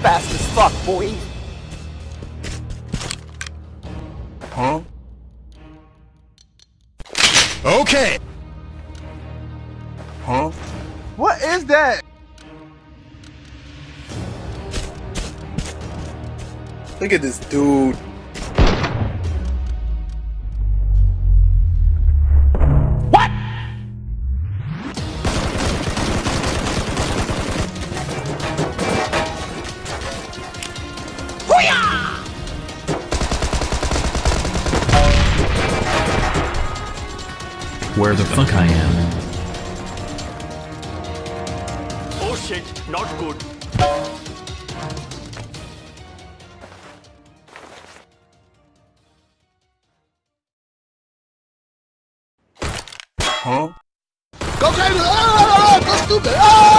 fast as fuck, boy. Huh? Okay. Huh? What is that? Look at this dude. What? Hoo-yah! Where the fuck I am? Oh shit, not good. Huh? Go crazy! Go stupid!